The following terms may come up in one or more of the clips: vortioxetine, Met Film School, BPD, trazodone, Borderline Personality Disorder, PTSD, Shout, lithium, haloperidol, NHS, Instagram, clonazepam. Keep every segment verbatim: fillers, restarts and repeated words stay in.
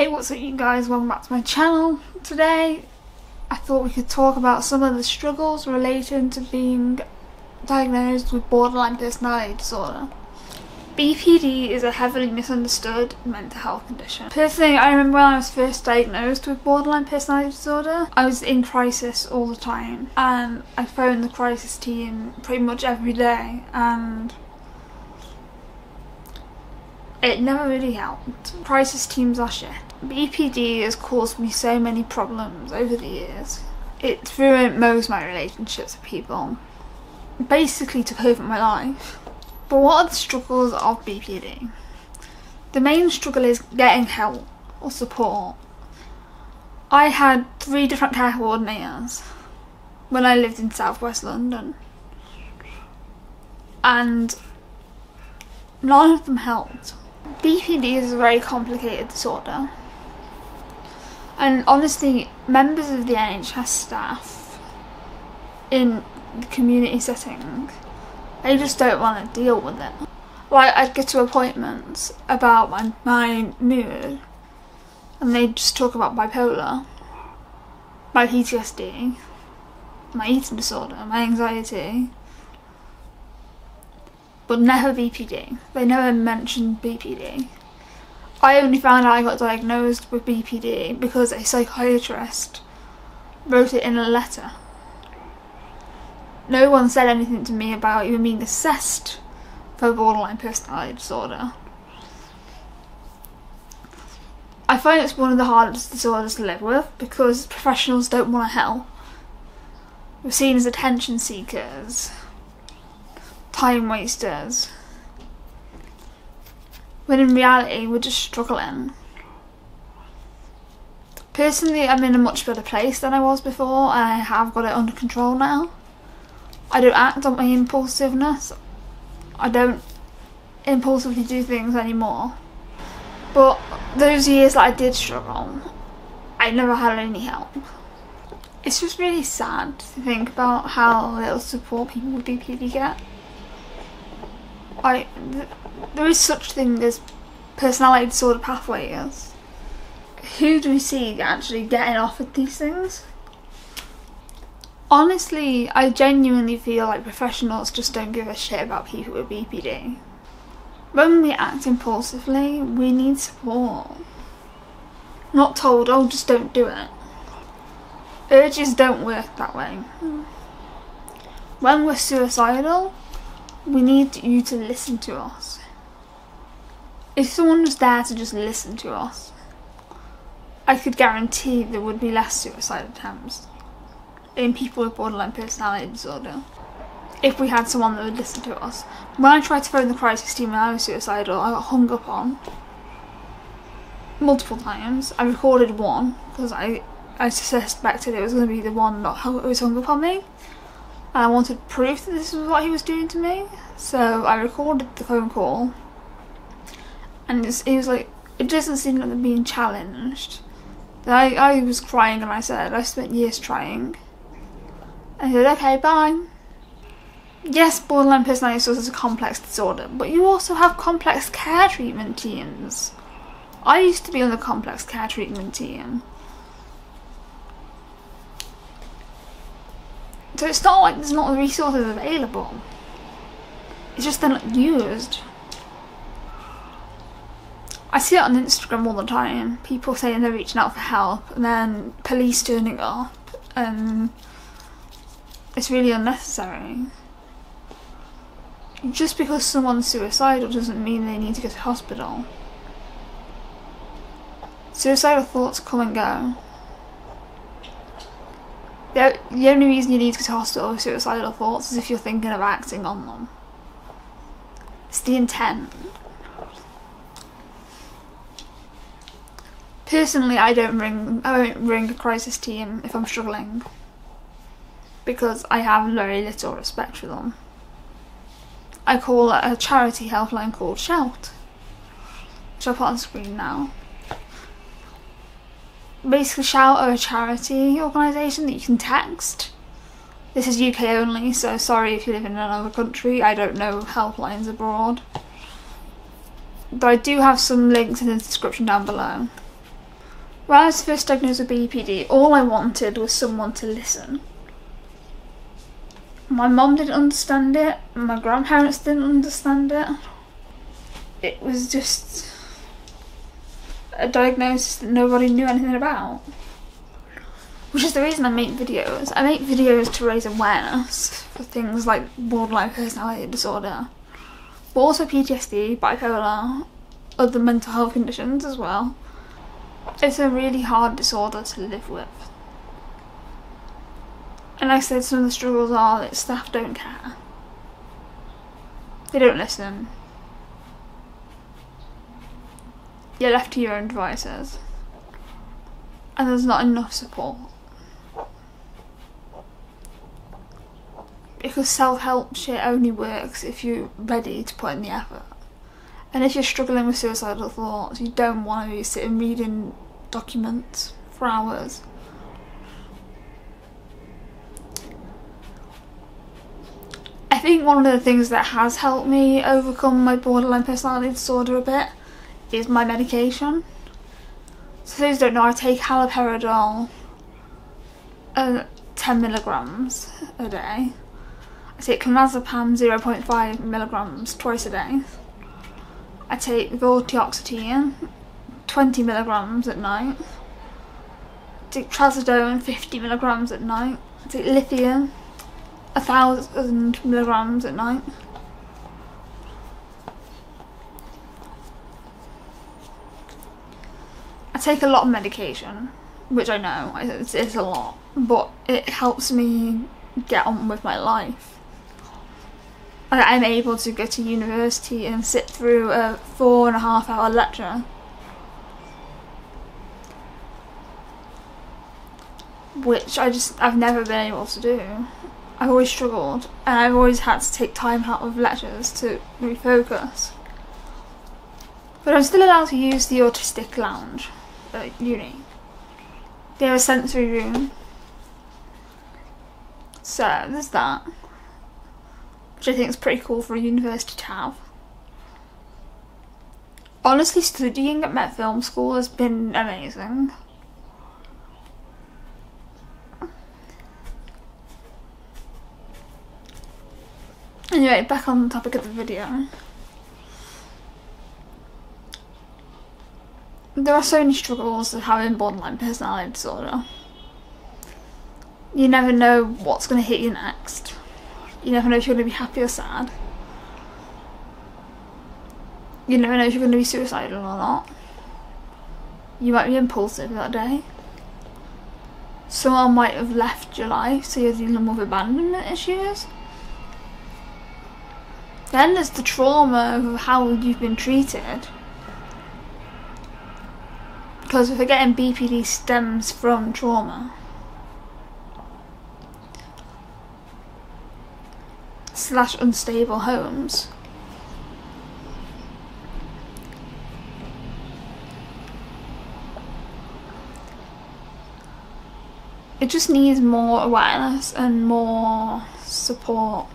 Hey, what's up you guys, welcome back to my channel. Today I thought we could talk about some of the struggles relating to being diagnosed with borderline personality disorder. B P D is a heavily misunderstood mental health condition. Personally, I remember when I was first diagnosed with borderline personality disorder, I was in crisis all the time and I phoned the crisis team pretty much every day and it never really helped. Crisis teams are shit. B P D has caused me so many problems over the years. It's ruined most of my relationships with people. Basically took over my life. But what are the struggles of B P D? The main struggle is getting help or support. I had three different care coordinators when I lived in Southwest London, and none of them helped. B P D is a very complicated disorder, and honestly members of the N H S staff in the community setting, they just don't want to deal with it. Like, I'd get to appointments about my, my mood and they'd just talk about bipolar, my P T S D, my eating disorder, my anxiety, but never B P D. They never mentioned B P D. I only found out I got diagnosed with B P D because a psychiatrist wrote it in a letter. No one said anything to me about even being assessed for borderline personality disorder. I find it's one of the hardest disorders to live with because professionals don't want to help. We're seen as attention seekers, time wasters, when in reality we're just struggling. Personally, I'm in a much better place than I was before and I have got it under control now. I don't act on my impulsiveness, I don't impulsively do things anymore, but those years that I did struggle, I never had any help. It's just really sad to think about how little support people with B P D get. I, th there is such thing as personality disorder pathways. Who do we see actually getting offered these things? Honestly, I genuinely feel like professionals just don't give a shit about people with B P D. When we act impulsively, we need support. Not told, oh, just don't do it. Urges don't work that way. When we're suicidal, we need you to listen to us. If someone was there to just listen to us, I could guarantee there would be less suicide attempts in people with borderline personality disorder if we had someone that would listen to us. When I tried to phone the crisis team when I was suicidal, I got hung up on multiple times. I recorded one because I, I suspected it was going to be the one that was hung up on me. And I wanted proof that this was what he was doing to me, so I recorded the phone call, and he was like, it doesn't seem like they're being challenged. I, I was crying and I said, I spent years trying. And he said, okay, bye. Yes, borderline personality disorder is a complex disorder, but you also have complex care treatment teams. I used to be on the complex care treatment team. So it's not like there's not resources available, it's just they're not used. I see it on Instagram all the time, people saying they're reaching out for help and then police turning up, and it's really unnecessary. Just because someone's suicidal doesn't mean they need to go to hospital. Suicidal thoughts come and go. The only reason you need to go to hospital with suicidal thoughts is if you're thinking of acting on them. It's the intent. Personally, I don't ring, I won't ring a crisis team if I'm struggling, because I have very little respect for them. I call a charity helpline called Shout, which I'll put on the screen now. Basically, Shout are a charity organisation that you can text. This is U K only, so sorry if you live in another country, I don't know helplines abroad. But I do have some links in the description down below. When I was first diagnosed with B P D, all I wanted was someone to listen. My mum didn't understand it, my grandparents didn't understand it. It was just a diagnosis that nobody knew anything about. Which is the reason I make videos. I make videos to raise awareness for things like borderline personality disorder, but also P T S D, bipolar, other mental health conditions as well. It's a really hard disorder to live with. And like I said, some of the struggles are that staff don't care. They don't listen. You're left to your own devices. And there's not enough support. Because self-help shit only works if you're ready to put in the effort. And if you're struggling with suicidal thoughts, you don't want to be sitting reading documents for hours. I think one of the things that has helped me overcome my borderline personality disorder a bit is my medication. So those who don't know, I take haloperidol uh, ten milligrams a day. I take clonazepam zero point five milligrams twice a day. I take vortioxetine, twenty milligrams at night. I take trazodone, fifty milligrams at night. I take lithium, one thousand milligrams at night. I take a lot of medication, which I know, it's, it's a lot, but it helps me get on with my life. I'm able to go to university and sit through a four and a half hour lecture. Which I just, I've never been able to do. I've always struggled and I've always had to take time out of lectures to refocus. But I'm still allowed to use the autistic lounge at uni. They have a sensory room. So there's that. Which I think is pretty cool for a university to have. Honestly, studying at Met Film School has been amazing. Anyway, back on the topic of the video. There are so many struggles of having borderline personality disorder. You never know what's going to hit you next. You never know if you're going to be happy or sad. You never know if you're going to be suicidal or not. You might be impulsive that day. Someone might have left your life, so you're dealing with abandonment issues. Then there's the trauma of how you've been treated. Because forgetting B P D stems from trauma. Slash unstable homes. It just needs more awareness and more support.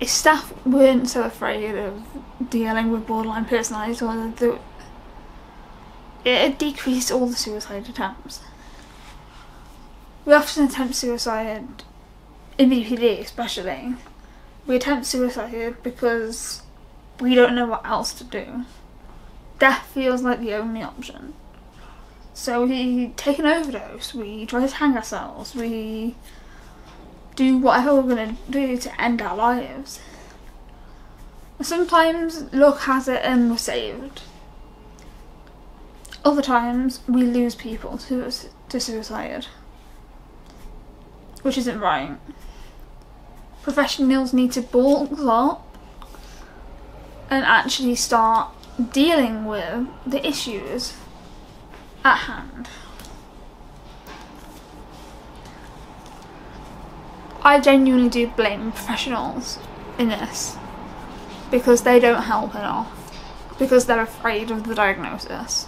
If staff weren't so afraid of dealing with borderline personality disorder, it'd decrease all the suicide attempts. We often attempt suicide, in B P D especially, we attempt suicide because we don't know what else to do. Death feels like the only option. So we take an overdose, we try to hang ourselves, we do whatever we're going to do to end our lives. And sometimes luck has it and we're saved. Other times we lose people to, to suicide. Which isn't right. Professionals need to balls up and actually start dealing with the issues at hand. I genuinely do blame professionals in this because they don't help enough, because they're afraid of the diagnosis.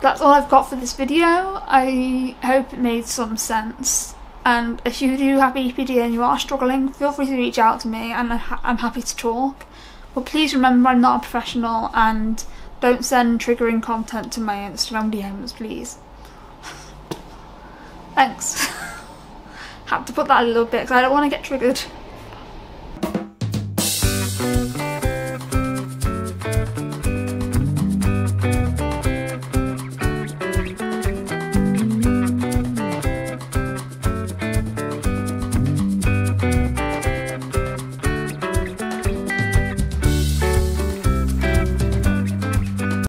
That's all I've got for this video. I hope it made some sense, and if you do have B P D and you are struggling, feel free to reach out to me and I'm happy to talk. But please remember, I'm not a professional, and don't send triggering content to my Instagram D Ms, please. Thanks. Had to put that a little bit because I don't want to get triggered.